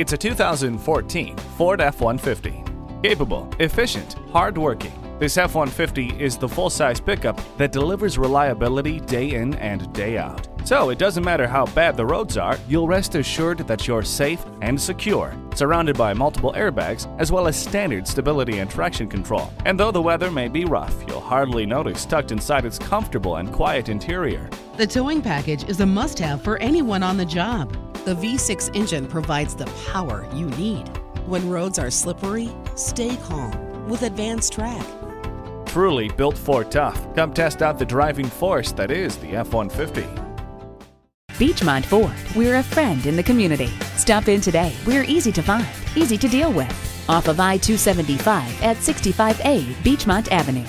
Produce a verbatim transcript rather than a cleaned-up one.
It's a two thousand fourteen Ford F one fifty. Capable, efficient, hard-working, this F one fifty is the full-size pickup that delivers reliability day in and day out. So it doesn't matter how bad the roads are, you'll rest assured that you're safe and secure, surrounded by multiple airbags as well as standard stability and traction control. And though the weather may be rough, you'll hardly notice tucked inside its comfortable and quiet interior. The towing package is a must-have for anyone on the job. The V six engine provides the power you need. When roads are slippery, stay calm with Advanced Track. Truly built for tough. Come test out the driving force that is the F one fifty. Beachmont Ford, we're a friend in the community. Stop in today. We're easy to find, easy to deal with. Off of I two seventy-five at sixty-five A Beachmont Avenue.